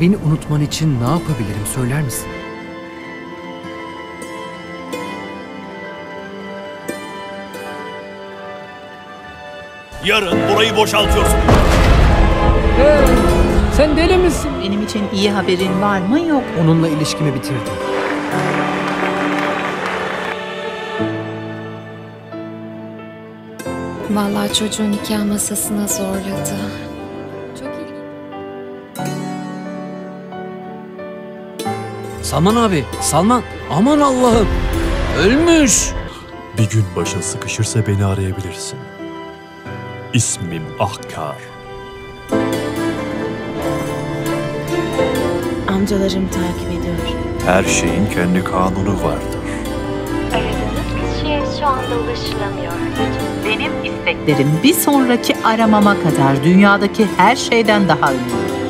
Beni unutman için ne yapabilirim söyler misin? Yarın burayı boşaltıyorsun. Sen deli misin? Benim için iyi haberin var mı yok? Onunla ilişkimi bitirdim. Vallahi çocuğun nikah masasına zorladı. Çok ilginç. Salman abi, Salman. Aman Allah'ım. Ölmüş. Bir gün başa sıkışırsa beni arayabilirsin. İsmim Ahkar. Amcalarım takip ediyor. Her şeyin kendi kanunu vardır. Aradığınız kişiye şu anda ulaşılamıyor. Benim isteklerim bir sonraki aramama kadar dünyadaki her şeyden daha önemli.